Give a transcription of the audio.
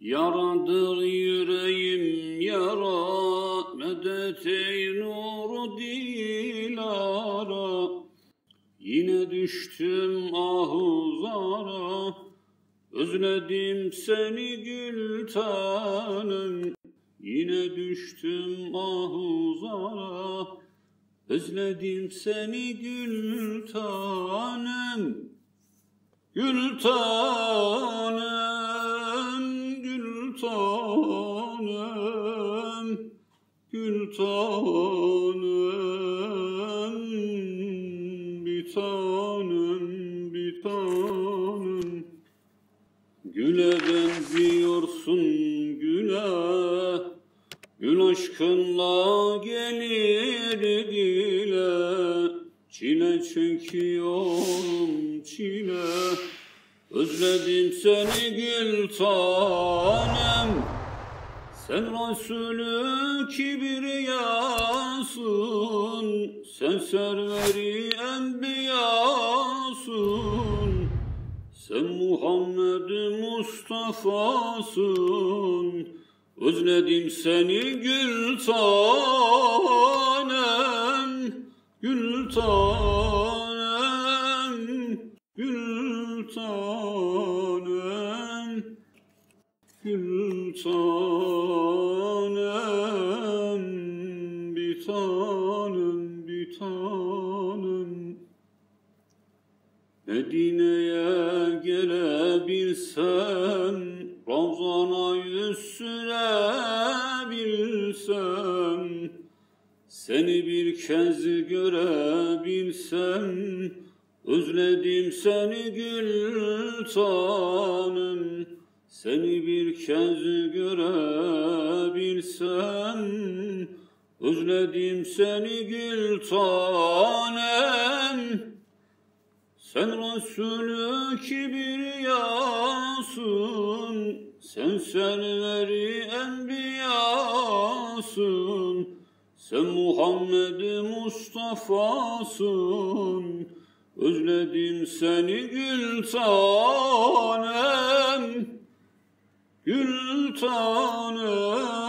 Yaradır yüreğim yara, medet ey nur dilara. Yine düştüm ahuzara, özledim seni gül tanem. Yine düştüm ahuzara, özledim seni gül tanem. Gül tanem, gül tanem, gül tanem, bir tanem, bir tanem. Güle benziyorsun güle, gül aşkınla gelir dile. Çile çekiyorum çile, özledim seni gül tanem. Sen Resulü Kibriyasın, sen serveri enbiyasın, sen Muhammed Mustafa'sın, özledim seni gül tanem. Gül tanem, gül tanem, gül tanem, bir tanem, bir tanem. Medine'ye gelebilsem, Ravzana yüz sürebilsem, seni bir kez görebilsem, özledim seni gül tanem. Seni bir kez görebilsem, özledim seni gül tanem. Sen Resulü Kibriyasın, sen serveri enbiyasın, sen Muhammed Mustafa'sın, özledim seni gül tanem, gül tanem.